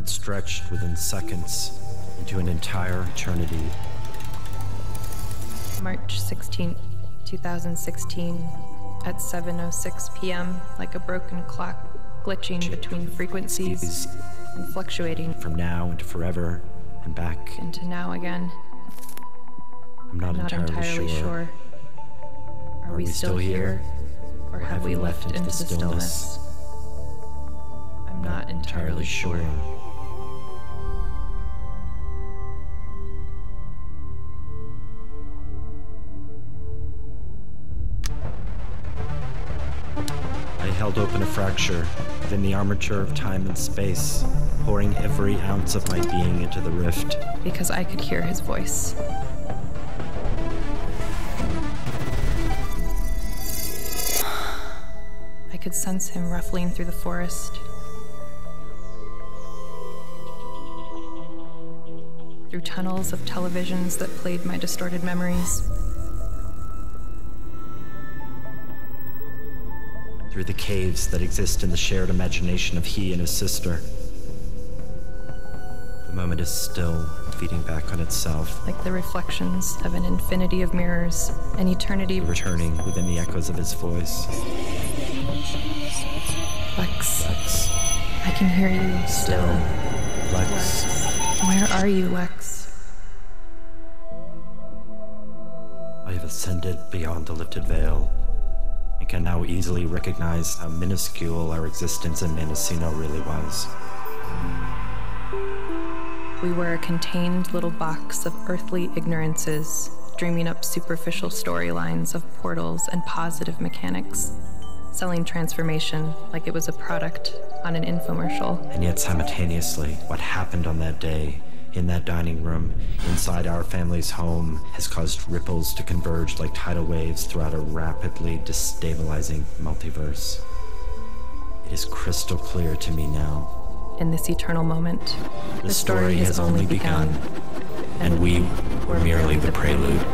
moment stretched within seconds into an entire eternity. March 16th, 2016, at 7:06 p.m., like a broken clock, glitching between frequencies and fluctuating from now into forever and back into now again. I'm not entirely sure. Are we still here? Or have we left into the stillness? I'm not entirely sure. I held open a fracture within the armature of time and space, pouring every ounce of my being into the rift. Because I could hear his voice. I could sense him ruffling through the forest, through tunnels of televisions that played my distorted memories, through the caves that exist in the shared imagination of he and his sister. The moment is still, feeding back on itself, like the reflections of an infinity of mirrors, an eternity returning within the echoes of his voice. Lex. I can hear you still. Lex. Where are you, Lex? I have ascended beyond the lifted veil. I can now easily recognize how minuscule our existence in Mendocino really was. We were a contained little box of earthly ignorances, dreaming up superficial storylines of portals and positive mechanics. Selling transformation like it was a product on an infomercial. And yet simultaneously, what happened on that day, in that dining room, inside our family's home, has caused ripples to converge like tidal waves throughout a rapidly destabilizing multiverse. It is crystal clear to me now. In this eternal moment, the story has only begun, and we were merely the prelude.